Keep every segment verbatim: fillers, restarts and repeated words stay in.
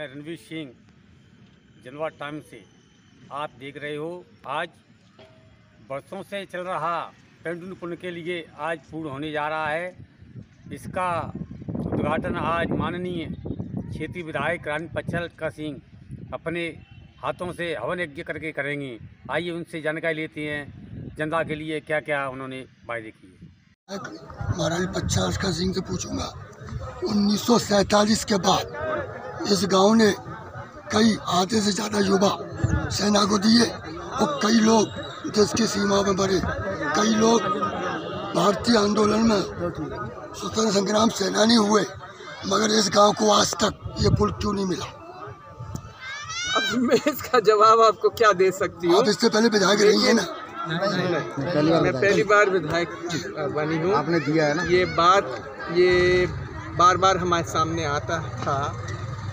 मैं रणवीर सिंह, जनवाद टाइम्स से। आप देख रहे हो, आज बरसों से चल रहा पेंडुल पुण्य के लिए आज पूर्ण होने जा रहा है। इसका उद्घाटन आज माननीय क्षेत्रीय विधायक रानी पक्षालिका सिंह अपने हाथों से हवन यज्ञ करके करेंगी। आइए उनसे जानकारी लेते हैं जनता के लिए क्या क्या उन्होंने वायदे किए। महारानी पक्षालिका सिंह से पूछूंगा, उन्नीस सौ सैंतालीस के बाद इस गांव ने कई आधे से ज़्यादा युवा सेना को दिए और कई लोग देश की सीमा में मरे, कई लोग भारतीय आंदोलन में स्वतंत्रता संग्राम सेनानी हुए, मगर इस गांव को आज तक ये पुल क्यों नहीं मिला? अब मैं इसका जवाब आपको क्या दे सकती हूँ? आप इससे पहले विधायक रही है ना? नहीं, नहीं, नहीं, मैं पहली बार विधायक बनी हूँ। आपने दिया है ना? ये बात ये बार बार हमारे सामने आता था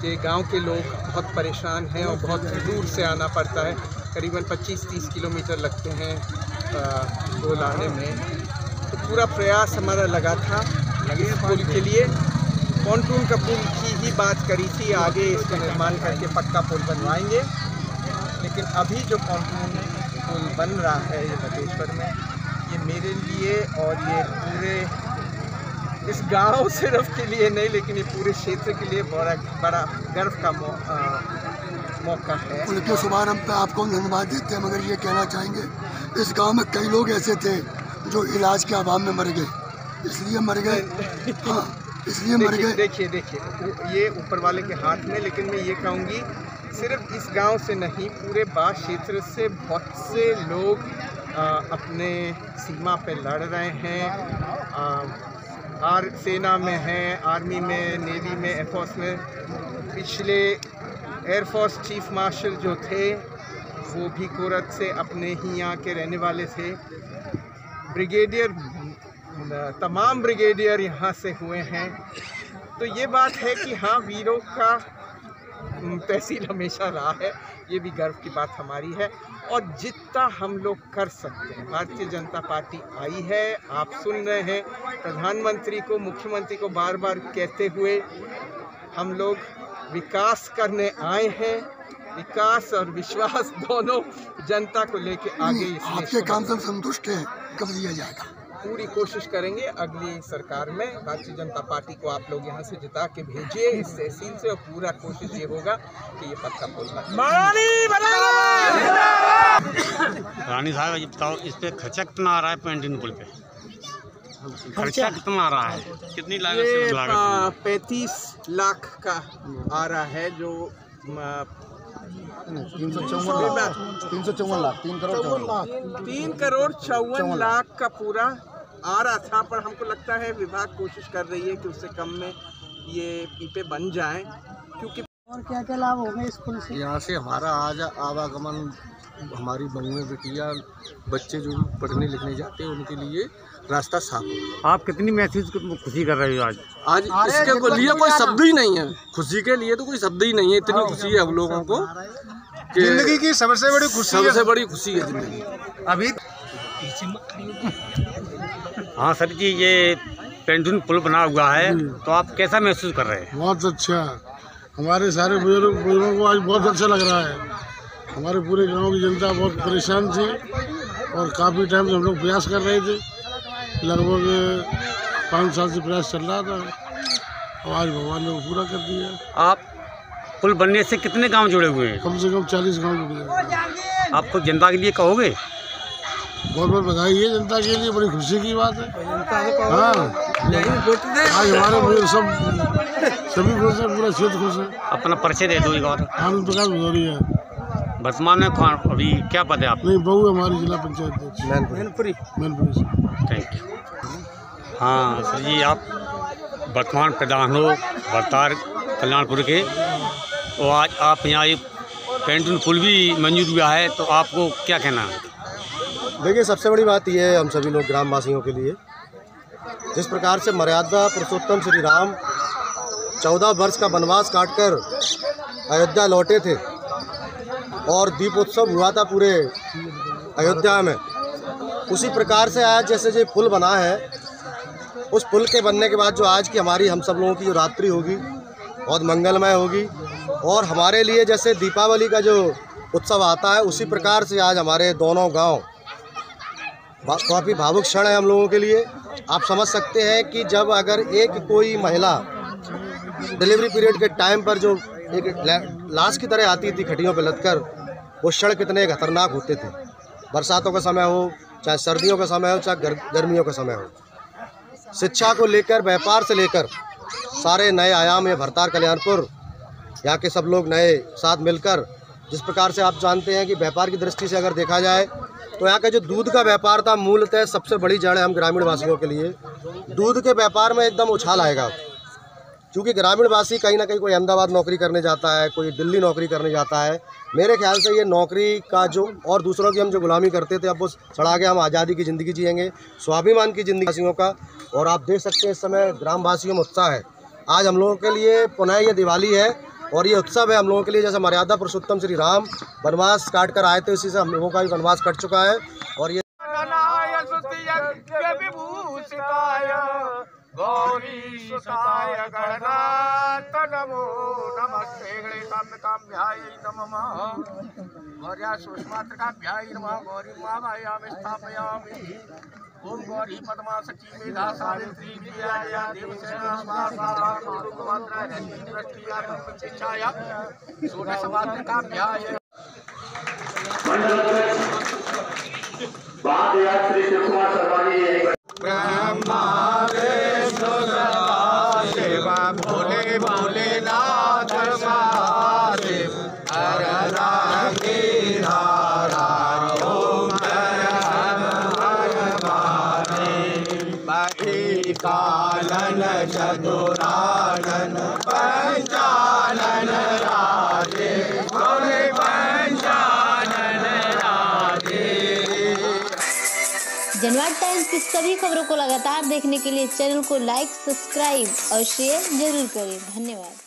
कि गांव के लोग बहुत परेशान हैं और बहुत दूर से आना पड़ता है, करीबन पच्चीस तीस किलोमीटर लगते हैं वो लाने में। तो पूरा प्रयास हमारा लगा था इस पुल के लिए। पॉन्टून का पुल की ही बात करी थी, आगे इसका निर्माण करके पक्का पुल बनवाएंगे, लेकिन अभी जो पॉन्टून पुल बन रहा है ये बटेश्वर में, ये मेरे लिए और ये पूरे इस गांव सिर्फ के लिए नहीं, लेकिन ये पूरे क्षेत्र के लिए बड़ा बड़ा गर्व का मौ, आ, मौका है। उनके शुभारंभ पे आपको धन्यवाद देते हैं, मगर ये कहना चाहेंगे इस गांव में कई लोग ऐसे थे जो इलाज के अभाव में मर गए, इसलिए मर गए। हाँ, इसलिए मर गए। देखिए देखिए ये ऊपर वाले के हाथ में, लेकिन मैं ये कहूँगी सिर्फ इस गांव से नहीं, पूरे बाढ़ क्षेत्र से बहुत से लोग आ, अपने सीमा पे लड़ रहे हैं, आ, आर सेना में हैं, आर्मी में, नेवी में, एयरफोर्स में। पिछले एयरफोर्स चीफ मार्शल जो थे वो भी कोरत से अपने ही यहाँ के रहने वाले थे। ब्रिगेडियर, तमाम ब्रिगेडियर यहाँ से हुए हैं। तो ये बात है कि हाँ, वीरों का तहसील हमेशा रहा है, ये भी गर्व की बात हमारी है। और जितना हम लोग कर सकते हैं, भारतीय जनता पार्टी आई है, आप सुन रहे हैं प्रधानमंत्री को, मुख्यमंत्री को बार बार कहते हुए, हम लोग विकास करने आए हैं। विकास और विश्वास दोनों जनता को लेके आगे। आपके काम से संतुष्ट हैं? कब लिया जाएगा? पूरी कोशिश करेंगे अगली सरकार में। भारतीय जनता पार्टी को आप लोग यहाँ से जिता के भेजिए इस तहसील से, और पूरा कोशिश ये होगा कि ये पक्का पुल बने। रानी साहब ये बताओ, इस पे खर्चा कितना आ रहा है? पेंडिंग पुल पे खर्चा कितना आ रहा है? कितनी लागत? पैंतीस लाख का आ रहा है, जो तीन सौ चौवन तीन सौ चौवन लाख तीन करोड़ चौवन लाख तीन करोड़ चौवन लाख का पूरा आ रहा था। पर हमको लगता है विभाग कोशिश कर रही है कि उससे कम में ये पीपे बन जाएं, क्योंकि और क्या क्या लाभ होंगे इस पुल से? यहाँ से हमारा आज आवागमन, हमारी बहुएं, बेटियाँ, बच्चे जो पढ़ने लिखने जाते हैं उनके लिए रास्ता साफ होगा। आप कितनी महसूस खुशी कर रहे हो आज? आज इसके लिए कोई शब्द ही नहीं है, खुशी के लिए तो कोई शब्द ही नहीं है। इतनी खुशी है हम लोगों को, जिंदगी की सबसे बड़ी खुशी, सबसे बड़ी खुशी है जिंदगी अभी। हाँ सर जी, ये पेंडुल पुल बना हुआ है, तो आप कैसा महसूस कर रहे हैं? बहुत अच्छा, हमारे सारे बुजुर्ग बुजुर्गों को आज बहुत अच्छा लग रहा है। हमारे पूरे गांव की जनता बहुत परेशान थी और काफ़ी टाइम से हम लोग प्रयास कर रहे थे, लगभग पाँच साल से प्रयास चल रहा था और आज भगवान ने वो पूरा कर दिया। आप पुल बनने से कितने गांव जुड़े हुए हैं? कम से कम चालीस गांव जुड़े हैं। आप कुछ जनता के लिए कहोगे? बहुत बहुत बधाई है जनता के लिए, बड़ी खुशी की बात है। हाँ, आज हमारे सब सभी खुश है, पूरा क्षेत्र खुश है। अपना परिचय दे दो एक बार। आनंद प्रकाश भदौरी है। वर्तमान में अभी क्या पद है आप? नहीं, बहू हमारी जिला पंचायत है, पुरी। Thank you. हाँ सर जी, आप वर्तमान प्रधान हो बरतार कल्याणपुर के, और आज आप यहाँ एक पेंडुल पुल भी मंजूर हुआ है, तो आपको क्या कहना है? देखिए, सबसे बड़ी बात यह है हम सभी लोग ग्रामवासियों के लिए, जिस प्रकार से मर्यादा पुरुषोत्तम श्री राम चौदह वर्ष का वनवास काटकर अयोध्या लौटे थे और दीपोत्सव हुआ था पूरे अयोध्या में, उसी प्रकार से आज जैसे जो पुल बना है, उस पुल के बनने के बाद जो आज की हमारी हम सब लोगों की जो रात्रि होगी बहुत मंगलमय होगी। और हमारे लिए जैसे दीपावली का जो उत्सव आता है उसी प्रकार से आज हमारे दोनों गांव काफ़ी भावुक क्षण है हम लोगों के लिए। आप समझ सकते हैं कि जब अगर एक कोई महिला डिलीवरी पीरियड के टाइम पर जो एक लाश की तरह आती थी खटियों पर लदकर, वो क्षण कितने खतरनाक होते थे। बरसातों का समय हो, चाहे सर्दियों का समय हो, चाहे गर्मियों का समय हो, शिक्षा को लेकर, व्यापार से लेकर सारे नए आयाम ये भरतार कल्याणपुर यहाँ के सब लोग नए साथ मिलकर, जिस प्रकार से आप जानते हैं कि व्यापार की दृष्टि से अगर देखा जाए तो यहाँ का जो दूध का व्यापार था मूलतः सबसे बड़ी जड़ है हम ग्रामीण वासियों के लिए। दूध के व्यापार में एकदम उछाल आएगा, क्योंकि ग्रामीण वासी कहीं ना कहीं कोई अहमदाबाद नौकरी करने जाता है, कोई दिल्ली नौकरी करने जाता है। मेरे ख्याल से ये नौकरी का जो और दूसरों की हम जो गुलामी करते थे, अब वो सड़ा के हम आज़ादी की ज़िंदगी जिएंगे, स्वाभिमान की ज़िंदगी वासियों का। और आप देख सकते हैं इस समय ग्रामवासियों में उत्साह है। आज हम लोगों के लिए पुनः ये दिवाली है और ये उत्सव है हम लोगों के लिए। जैसे मर्यादा पुरुषोत्तम श्री राम वनवास काट कर आए थे, उसी से हम लोगों का भी वनवास कट चुका है। और ये ओम गौरी पद्मा सखी मेधा सावित्री विद्या देवसेना स्वाहा मातृमात्रा रश्मि दृष्टिया प्रतीक्षाया सोलह समात्र का व्याय मंडल में बाद यात्री सुकुमार सर्वानी ब्रह्मा देवसुरा सेवा भोले भोले नाथ महादेव हरदा की धारा कालन चतुरानन पंचानन राधे बोले पंचानन राधे। जनवाद टाइम्स की सभी खबरों को लगातार देखने के लिए चैनल को लाइक, सब्सक्राइब और शेयर जरूर करें। धन्यवाद।